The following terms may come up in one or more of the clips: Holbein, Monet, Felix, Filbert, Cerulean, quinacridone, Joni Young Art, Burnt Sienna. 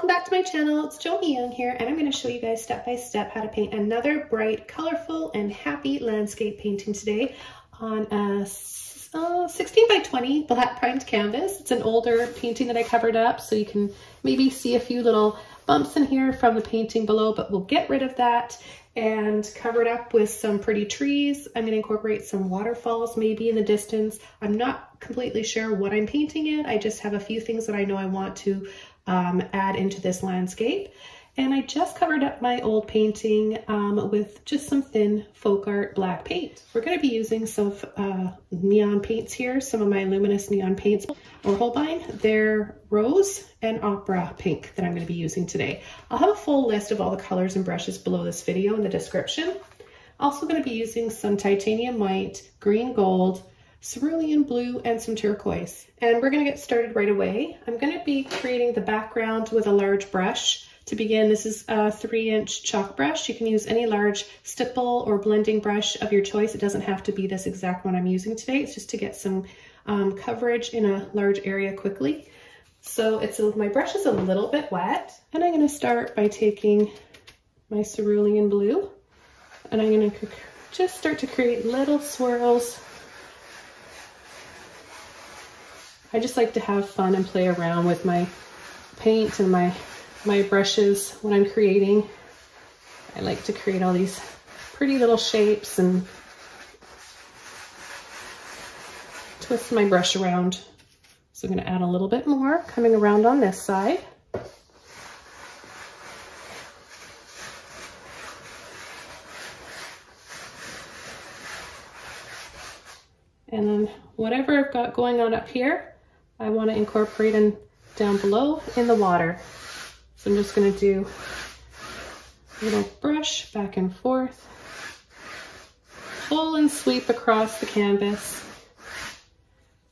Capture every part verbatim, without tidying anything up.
Welcome back to my channel. It's Joni Young here, and I'm going to show you guys step by step how to paint another bright, colorful, and happy landscape painting today on a sixteen by twenty black primed canvas. It's an older painting that I covered up, so you can maybe see a few little bumps in here from the painting below, but we'll get rid of that and cover it up with some pretty trees. I'm going to incorporate some waterfalls maybe in the distance. I'm not completely sure what I'm painting yet. I just have a few things that I know I want to Um, add into this landscape. And I just covered up my old painting um, with just some thin folk art black paint. We're going to be using some uh, neon paints here, some of my luminous neon paints or Holbein. They're rose and opera pink that I'm going to be using today. I'll have a full list of all the colors and brushes below this video in the description. Also going to be using some titanium white, green gold, cerulean blue, and some turquoise. And we're going to get started right away. I'm going to be creating the background with a large brush. To begin, this is a three inch chalk brush. You can use any large stipple or blending brush of your choice. It doesn't have to be this exact one I'm using today. It's just to get some um, coverage in a large area quickly. So it's a, my brush is a little bit wet, and I'm going to start by taking my cerulean blue, and I'm going to just start to create little swirls. I just like to have fun and play around with my paint and my my brushes when I'm creating. I like to create all these pretty little shapes and twist my brush around. So I'm going to add a little bit more coming around on this side. And then whatever I've got going on up here, I want to incorporate in down below in the water. So I'm just going to do a little brush back and forth, pull and sweep across the canvas.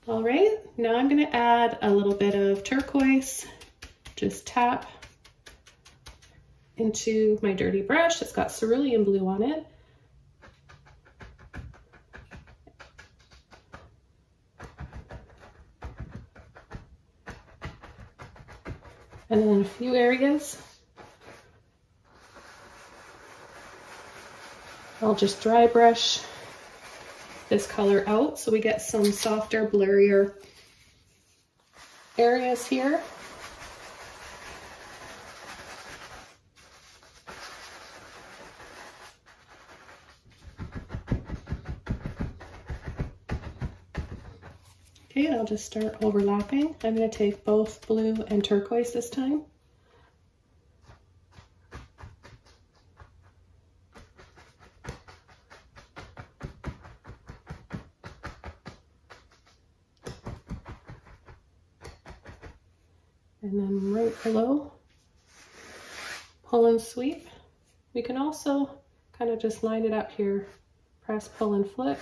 All right, now I'm going to add a little bit of turquoise. Just tap into my dirty brush. It's got cerulean blue on it. And then a few areas, I'll just dry brush this color out so we get some softer, blurrier areas here. Okay, and I'll just start overlapping. I'm going to take both blue and turquoise this time. And then right below, pull and sweep. We can also kind of just line it up here. Press, pull, and flick.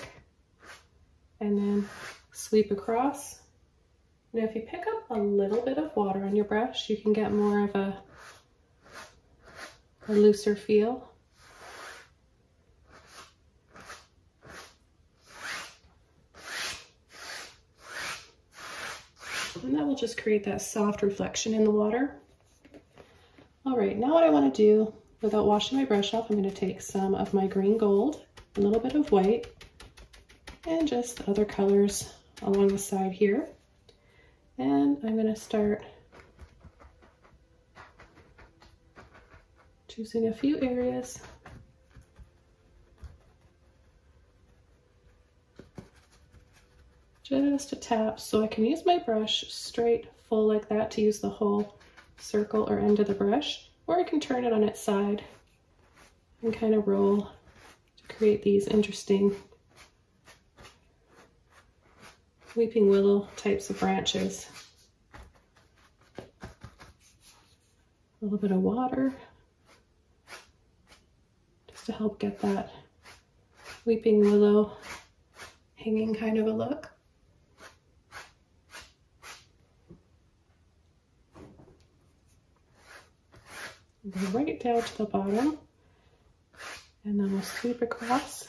And then sweep across. Now if you pick up a little bit of water on your brush, you can get more of a, a looser feel. And that will just create that soft reflection in the water. All right, now what I want to do, without washing my brush off, I'm going to take some of my green gold, a little bit of white, and just the other colors along the side here. And I'm going to start choosing a few areas. Just a tap, so I can use my brush straight full like that to use the whole circle or end of the brush, or I can turn it on its side and kind of roll to create these interesting weeping willow types of branches. A little bit of water just to help get that weeping willow hanging kind of a look. Right down to the bottom, and then we'll sweep across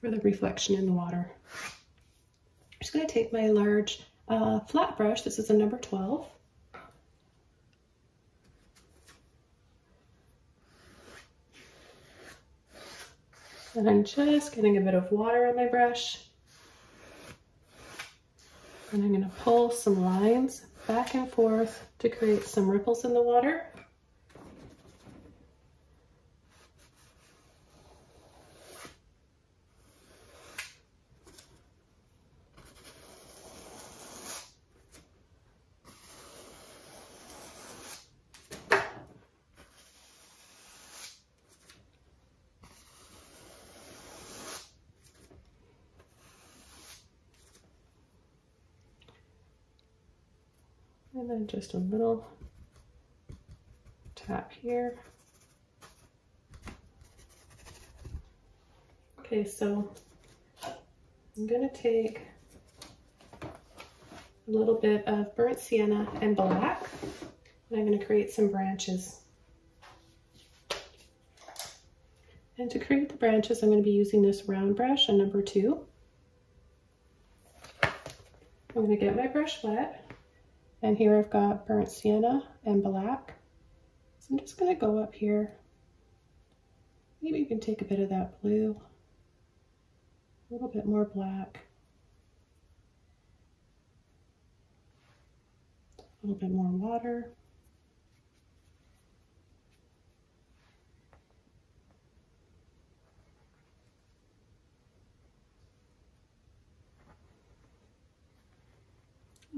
for the reflection in the water. I'm just going to take my large uh, flat brush. This is a number twelve. And I'm just getting a bit of water on my brush. And I'm going to pull some lines back and forth to create some ripples in the water. And then just a little tap here. Okay, so I'm gonna take a little bit of burnt sienna and black, and I'm gonna create some branches. And to create the branches, I'm gonna be using this round brush, a number two. I'm gonna get my brush wet. And here I've got burnt sienna and black. So I'm just gonna go up here. Maybe you can take a bit of that blue, a little bit more black, a little bit more water.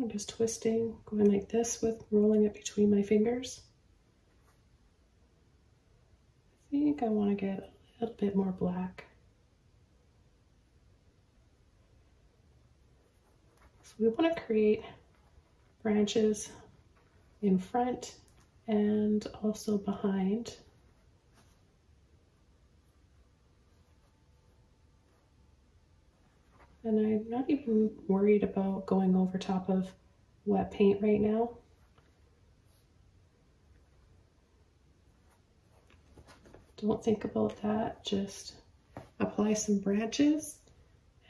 I'm just twisting, going like this with rolling it between my fingers. I think I want to get a little bit more black. So we want to create branches in front and also behind. And I'm not even worried about going over top of wet paint right now. Don't think about that, just apply some branches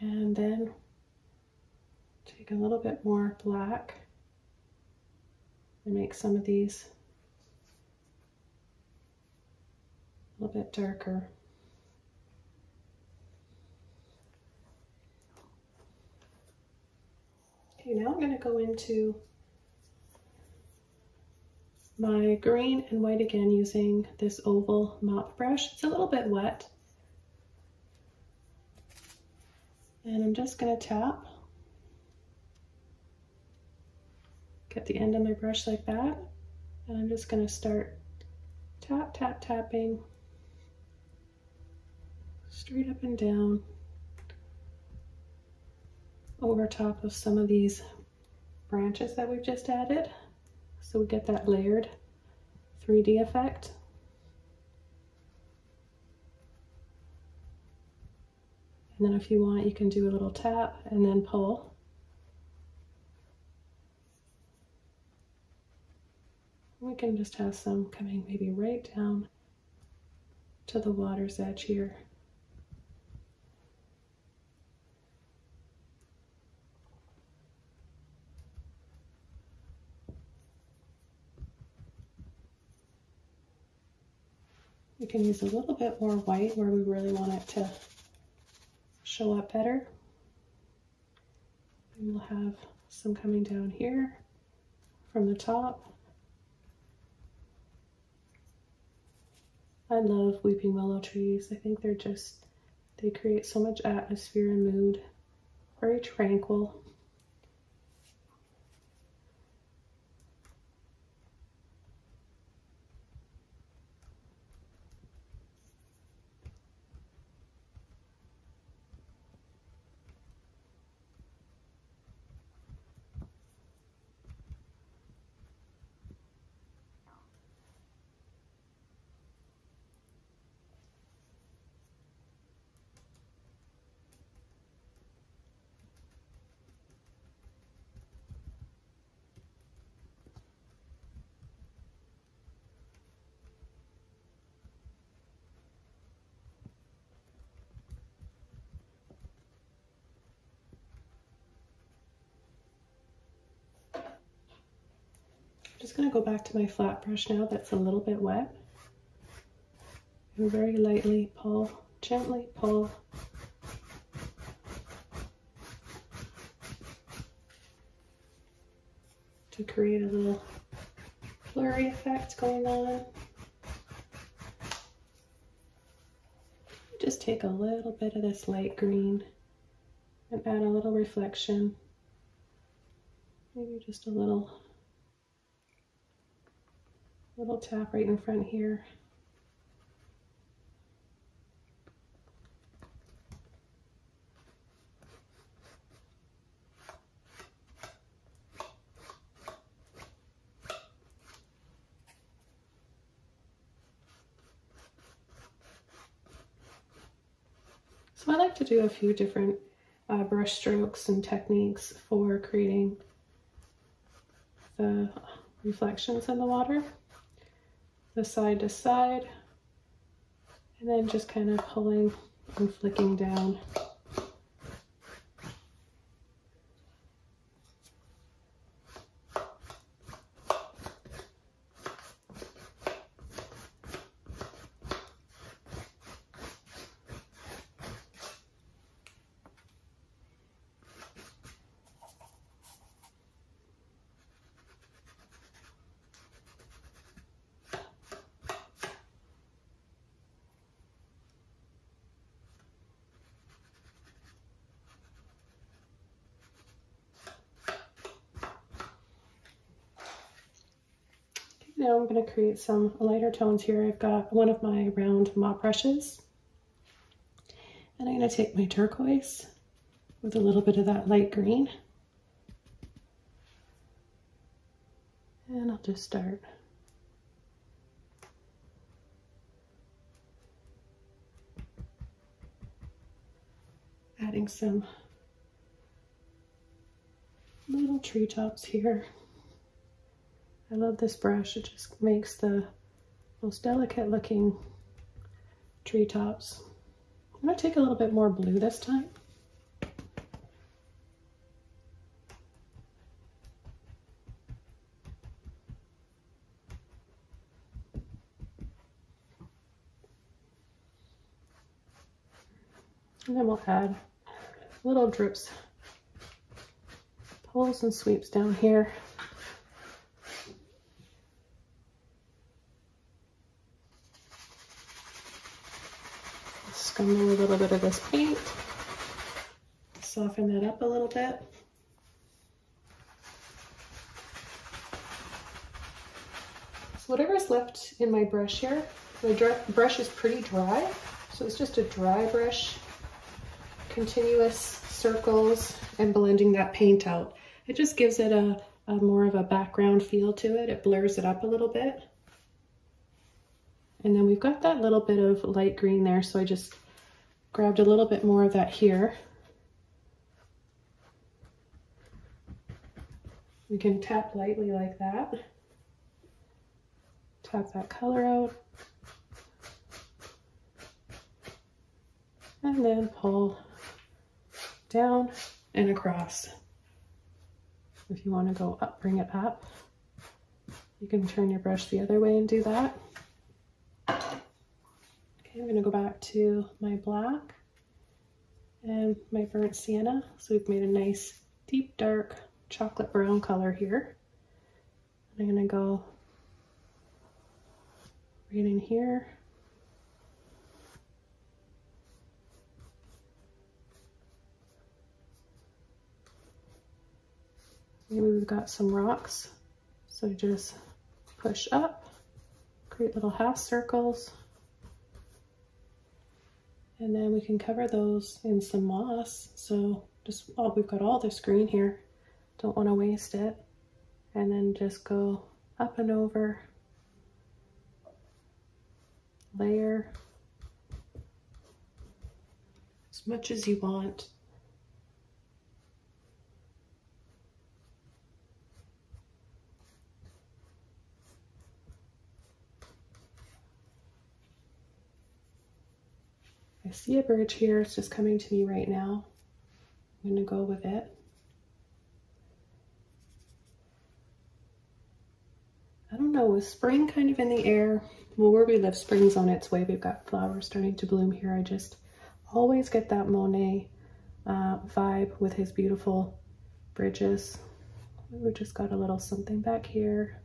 and then take a little bit more black and make some of these a little bit darker. Okay, now I'm going to go into my green and white again using this oval mop brush. It's a little bit wet. And I'm just going to tap. Get the end of my brush like that. And I'm just going to start tap, tap, tapping. Straight up and down. Over top of some of these branches that we've just added, so we get that layered three D effect. And then if you want, you can do a little tap and then pull. We can just have some coming maybe right down to the water's edge here. You can use a little bit more white where we really want it to show up better. And we'll have some coming down here from the top. I love weeping willow trees. I think they're just, they create so much atmosphere and mood. Very tranquil. Just going to go back to my flat brush now that's a little bit wet and very lightly pull gently pull to create a little flurry effect going on. Just take a little bit of this light green and add a little reflection, maybe just a little little tap right in front here. So I like to do a few different uh, brush strokes and techniques for creating the reflections in the water, the side to side, and then just kind of pulling and flicking down. Now I'm going to create some lighter tones here. I've got one of my round mop brushes, and I'm going to take my turquoise with a little bit of that light green, and I'll just start adding some little treetops here. I love this brush, it just makes the most delicate looking treetops. I'm going to take a little bit more blue this time. And then we'll add little drips, pulls and sweeps down here. Scum in a little bit of this paint, soften that up a little bit. So whatever's left in my brush here, my brush is pretty dry, so it's just a dry brush, continuous circles and blending that paint out. It just gives it a, a more of a background feel to it, it blurs it up a little bit. And then we've got that little bit of light green there, so I just grabbed a little bit more of that here. We can tap lightly like that. Tap that color out. And then pull down and across. If you want to go up, bring it up. You can turn your brush the other way and do that. I'm going to go back to my black and my burnt sienna. So we've made a nice deep dark chocolate brown color here. And I'm going to go right in here. Maybe we've got some rocks. So just push up, create little half circles. And then we can cover those in some moss. So just, oh, we've got all this green here. Don't want to waste it. And then just go up and over. Layer as much as you want. I see a bridge here, it's just coming to me right now. I'm going to go with it. I don't know, with spring kind of in the air, well, where we live, spring's on its way. We've got flowers starting to bloom here. I just always get that Monet uh, vibe with his beautiful bridges. We just got a little something back here.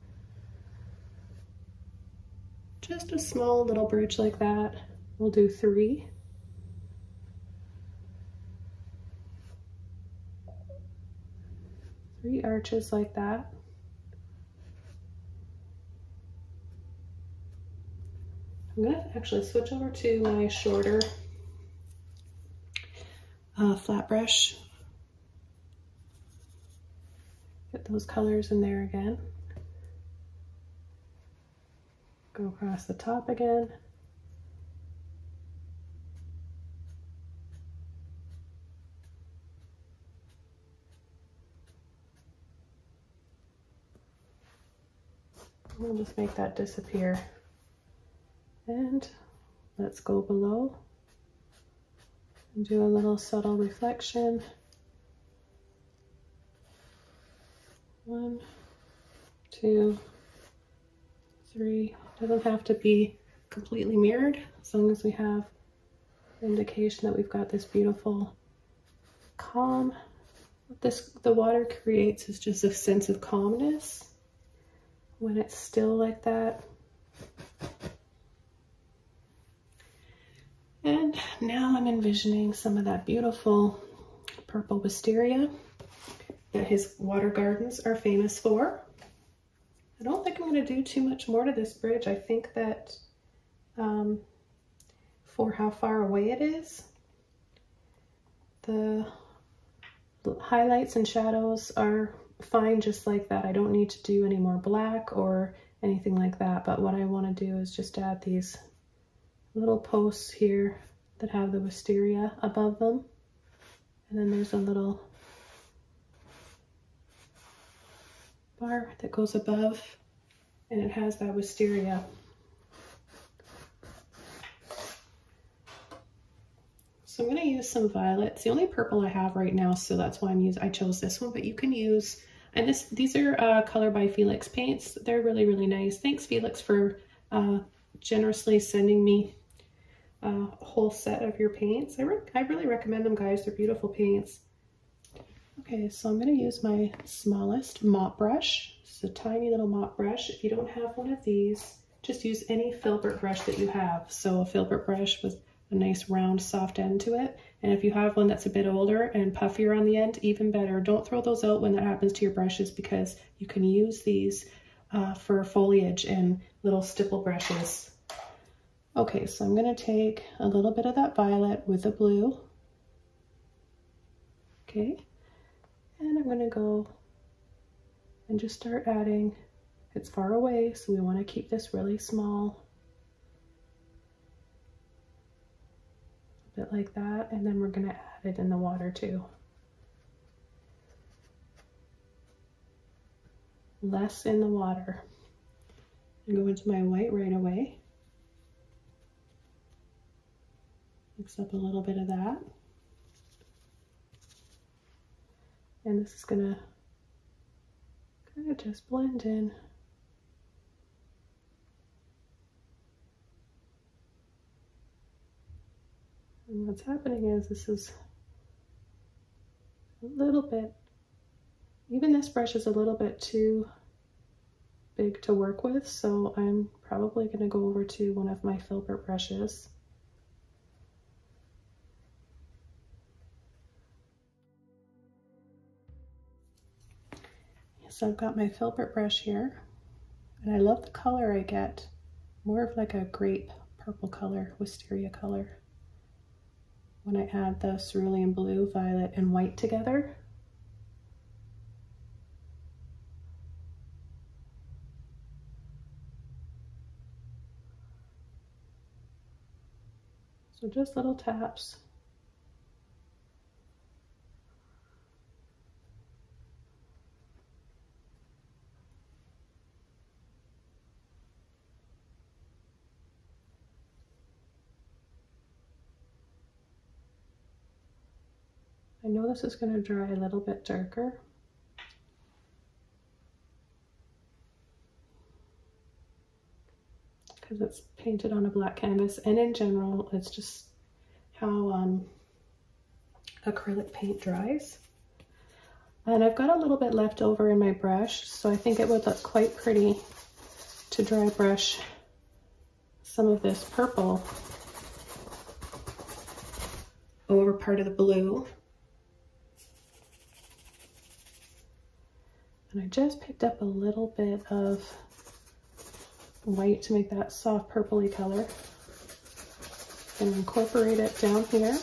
Just a small little bridge like that. We'll do three. Three arches like that. I'm gonna actually switch over to my shorter uh, flat brush. Get those colors in there again. Go across the top again. We'll just make that disappear. And let's go below and do a little subtle reflection. One, two, three. It doesn't have to be completely mirrored as long as we have indication that we've got this beautiful calm. What this, the water creates is just a sense of calmness when it's still like that. And now I'm envisioning some of that beautiful purple wisteria that his water gardens are famous for. I don't think I'm going to do too much more to this bridge. I think that um, for how far away it is, the highlights and shadows are fine just like that. I don't need to do any more black or anything like that, but what I want to do is just add these little posts here that have the wisteria above them, and then there's a little bar that goes above and it has that wisteria. So I'm going to use some violets. The only purple I have right now, so that's why I'm using, I chose this one, but you can use, and this, these are uh, Color by Felix paints. They're really, really nice. Thanks, Felix, for uh, generously sending me a whole set of your paints. I, re I really recommend them, guys. They're beautiful paints. Okay, so I'm going to use my smallest mop brush. It's a tiny little mop brush. If you don't have one of these, just use any Filbert brush that you have. So a Filbert brush with a nice round, soft end to it. And if you have one that's a bit older and puffier on the end, even better. Don't throw those out when that happens to your brushes, because you can use these uh, for foliage and little stipple brushes. Okay, so I'm going to take a little bit of that violet with the blue. Okay. And I'm going to go and just start adding. It's far away, so we want to keep this really small. A bit like that, and then we're going to add it in the water too. Less in the water. I go into my white right away. Mix up a little bit of that. And this is gonna kind of just blend in. And what's happening is this is a little bit, even this brush is a little bit too big to work with, so I'm probably gonna go over to one of my Filbert brushes. So I've got my Filbert brush here, and I love the color I get, more of like a grape purple color, wisteria color, when I add the cerulean blue, violet, and white together. So just little taps. I know this is going to dry a little bit darker. because it's painted on a black canvas, and in general it's just how um, acrylic paint dries. And I've got a little bit left over in my brush, so I think it would look quite pretty to dry brush some of this purple over part of the blue. And I just picked up a little bit of white to make that soft purpley color and incorporate it down here.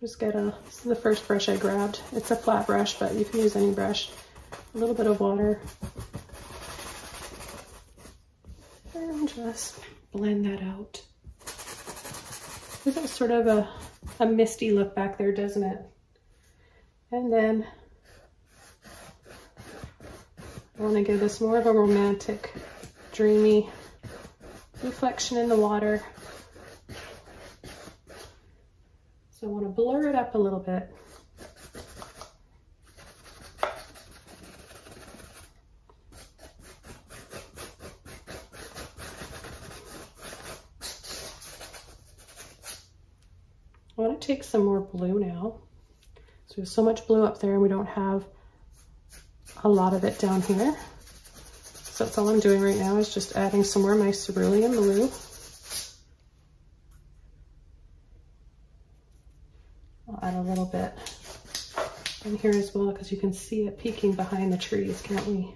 Just get a, this is the first brush I grabbed. It's a flat brush, but you can use any brush. A little bit of water. And just blend that out. This is sort of a, a misty look back there, doesn't it? And then I want to give this more of a romantic, dreamy reflection in the water. So I want to blur it up a little bit. I want to take some more blue now. So there's so much blue up there and we don't have a lot of it down here. So that's all I'm doing right now is just adding some more of my cerulean blue. Add a little bit in here as well because you can see it peeking behind the trees, can't we?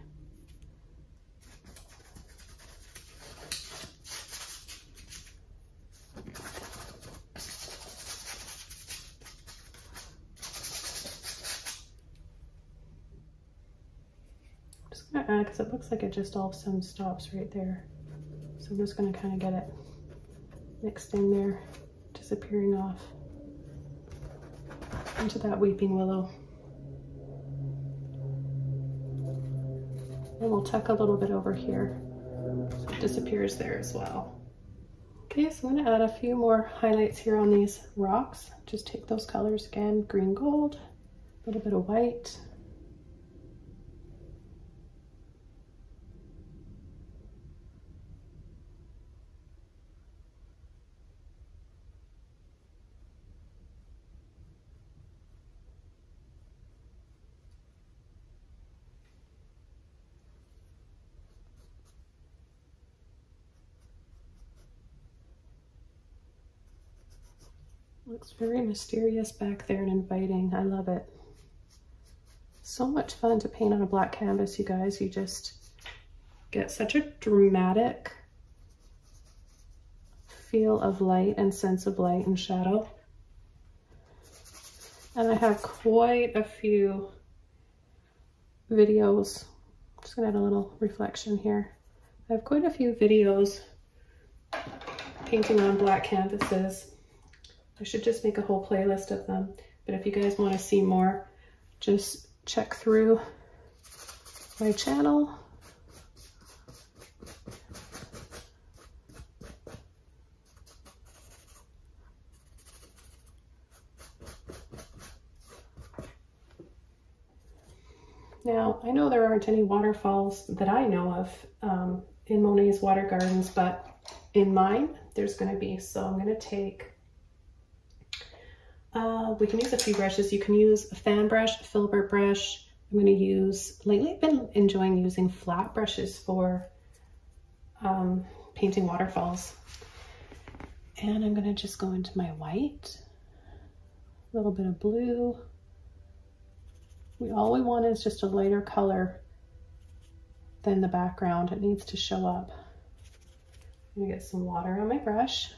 I'm just going to add, because it looks like it just all of a sudden stops right there. So I'm just going to kind of get it mixed in there, disappearing off into that weeping willow. And we'll tuck a little bit over here so it disappears there as well. Okay, so I'm going to add a few more highlights here on these rocks. Just take those colors again, green, gold, a little bit of white. Looks very mysterious back there and inviting. I love it. So much fun to paint on a black canvas, you guys. You just get such a dramatic feel of light and sense of light and shadow. And I have quite a few videos. I'm just gonna add a little reflection here. I have quite a few videos painting on black canvases. I should just make a whole playlist of them, but if you guys want to see more, just check through my channel. Now, I know there aren't any waterfalls that I know of um, in Monet's water gardens, but in mine, there's going to be, so I'm going to take Uh, we can use a few brushes. You can use a fan brush, a Filbert brush. I'm going to use, lately I've been enjoying using flat brushes for um, painting waterfalls. And I'm going to just go into my white, a little bit of blue. We, all we want is just a lighter color than the background. It needs to show up. I'm going to get some water on my brush.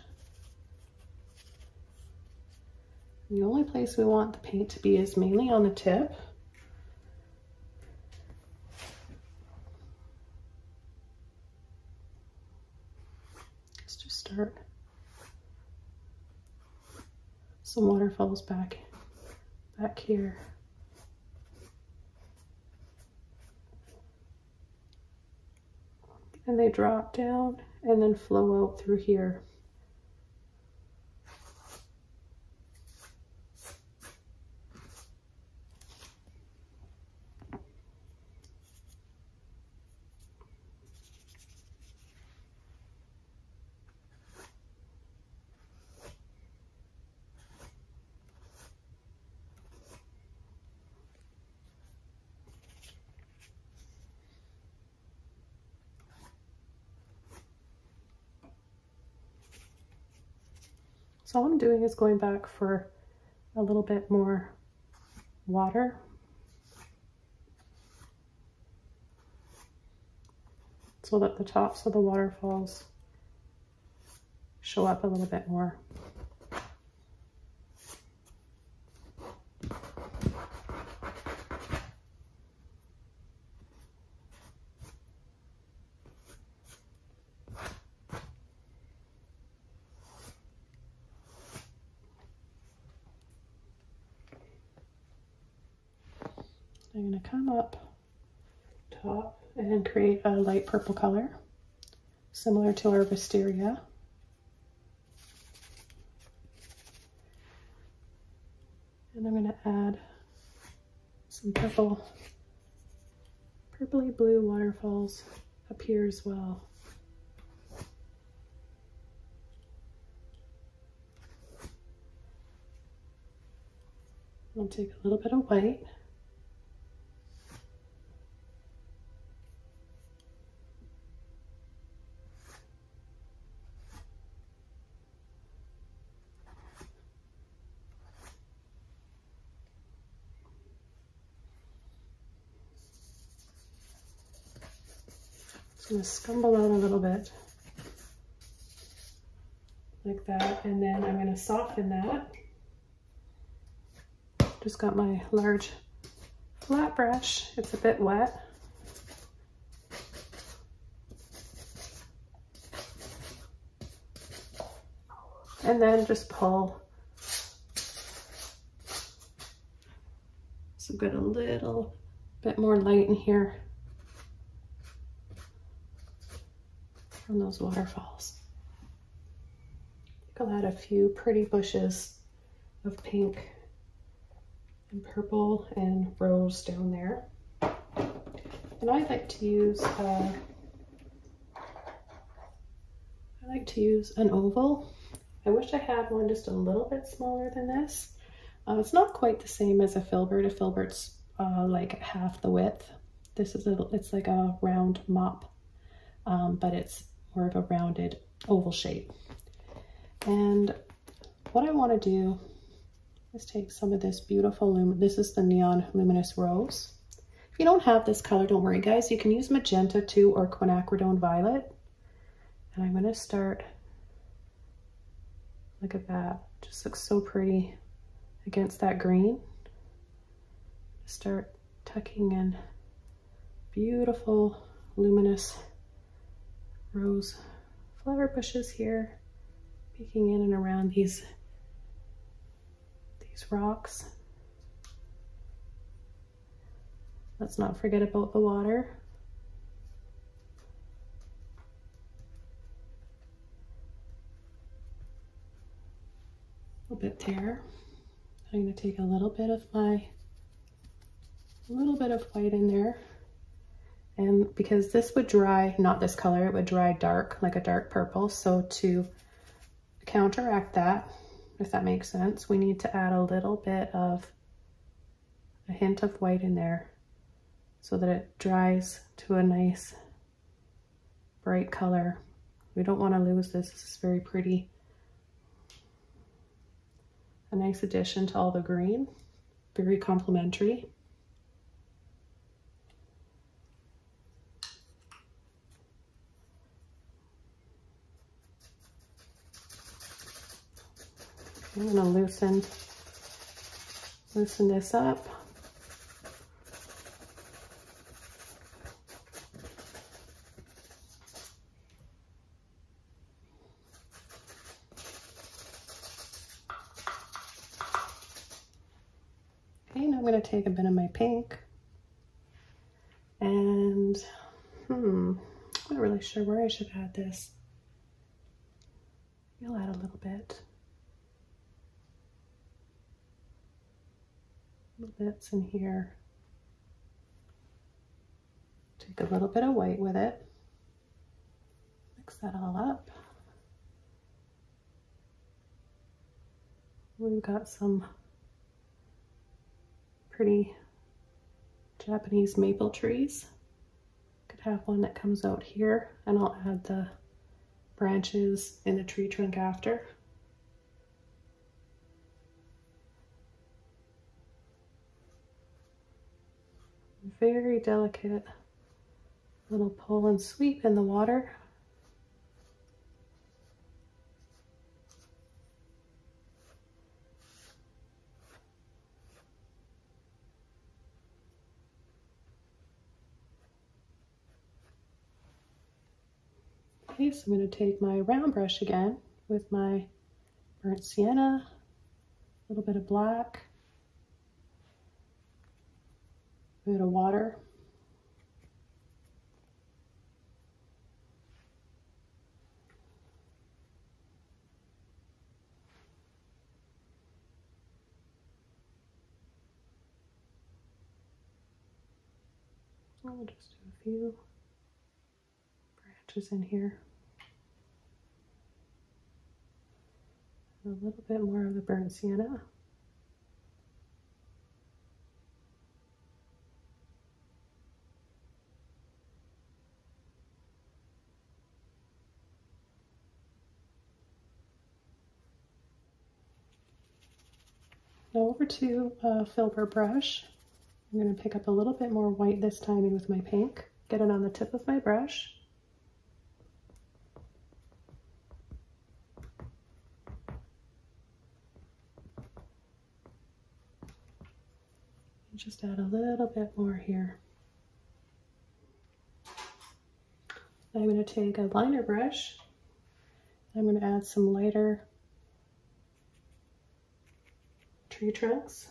The only place we want the paint to be is mainly on the tip. Let's just start some waterfalls back, back here. And they drop down and then flow out through here. all I'm doing is going back for a little bit more water. So that the tops of the waterfalls show up a little bit more. I'm going to come up top and create a light purple color similar to our wisteria. And I'm going to add some purple, purpley blue waterfalls up here as well. I'll take a little bit of white. I'm going to scumble out a little bit like that, and then I'm going to soften that. Just got my large flat brush, it's a bit wet. And then just pull. So I've got a little bit more light in here from those waterfalls. I think I'll add a few pretty bushes of pink and purple and rose down there. And I like to use uh, I like to use an oval. I wish I had one just a little bit smaller than this. Uh, it's not quite the same as a filbert. A filbert's uh, like half the width. This is a it's like a round mop, um, but it's more of a rounded oval shape. And what I want to do is take some of this beautiful lum this is the Neon Luminous Rose. If you don't have this color, don't worry guys, you can use magenta too, or quinacridone violet. And I'm going to start, look at that, just looks so pretty against that green. Start tucking in beautiful luminous rose flower bushes here, peeking in and around these these rocks. Let's not forget about the water. A little bit there. I'm going to take a little bit of my a little bit of white in there. And because this would dry, not this color, it would dry dark, like a dark purple. So to counteract that, if that makes sense, we need to add a little bit of a hint of white in there so that it dries to a nice bright color. We don't want to lose this. This is very pretty. A nice addition to all the green, very complementary. I'm going to loosen, loosen this up. Okay, now I'm going to take a bit of my pink. And, hmm, I'm not really sure where I should add this. You'll add a little bit. Bits in here. Take a little bit of white with it. Mix that all up. We've got some pretty Japanese maple trees. Could have one that comes out here, and I'll add the branches in the tree trunk after. very delicate little pull and sweep in the water. Okay, so I'm going to take my round brush again with my burnt sienna, a little bit of black, a bit of water. I'll just do a few branches in here. A little bit more of the burnt sienna. Now over to a Filbert brush. I'm going to pick up a little bit more white this time in with my pink. Get it on the tip of my brush. Just add a little bit more here. I'm going to take a liner brush. I'm going to add some lighter tree trunks.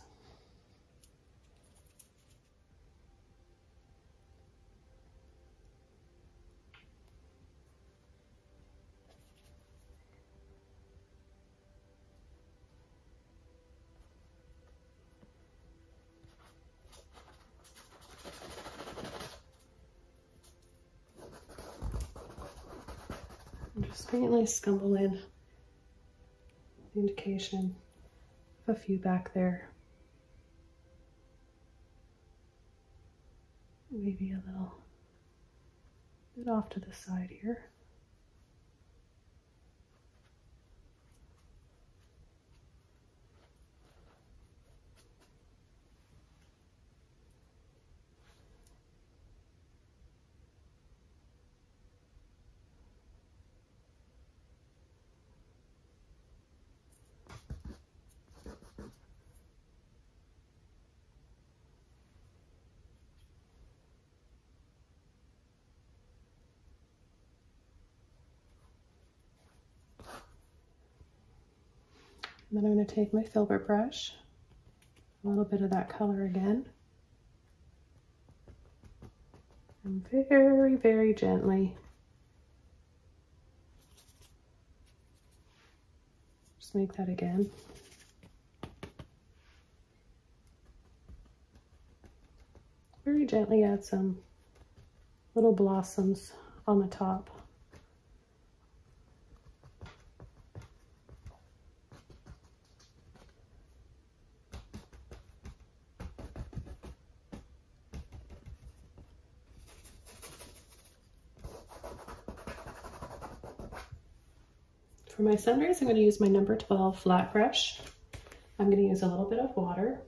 Faintly scumble in the indication of a few back there. Maybe a little bit off to the side here. And then I'm going to take my Filbert brush, a little bit of that color again, and very, very gently just make that again. Very gently add some little blossoms on the top. For my sunrays, I'm going to use my number twelve flat brush. I'm going to use a little bit of water.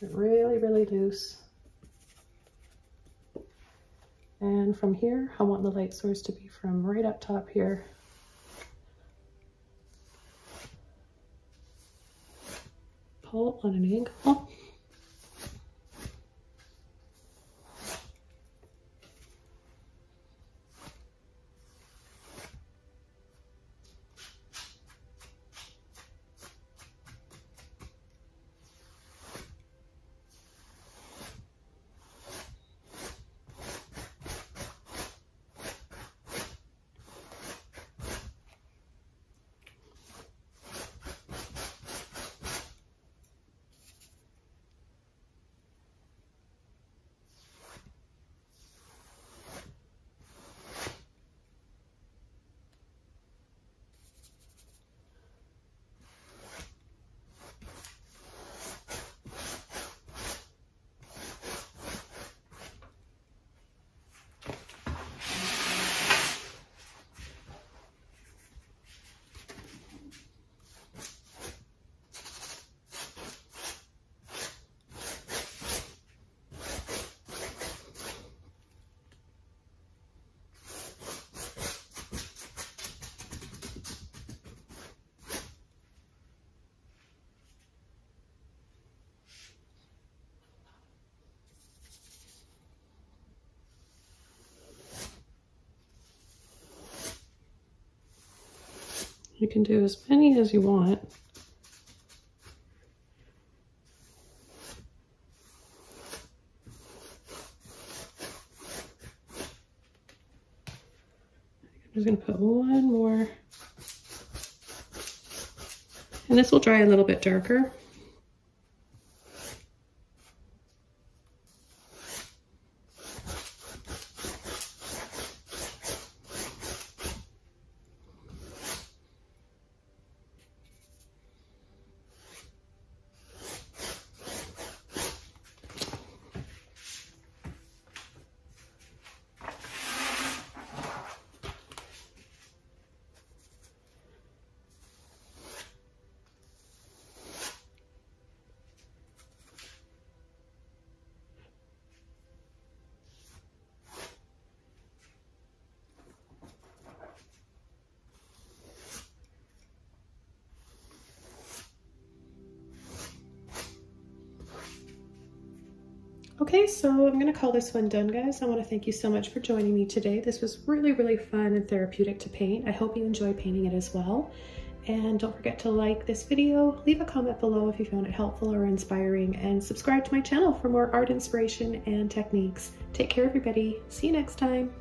Really, really loose. And from here, I want the light source to be from right up top here. Pull on an angle. You can do as many as you want. I'm just going to put one more. And this will dry a little bit darker. Okay, so I'm gonna call this one done, guys. I wanna thank you so much for joining me today. This was really, really fun and therapeutic to paint. I hope you enjoy painting it as well. And don't forget to like this video, leave a comment below if you found it helpful or inspiring, and subscribe to my channel for more art inspiration and techniques. Take care, everybody. See you next time.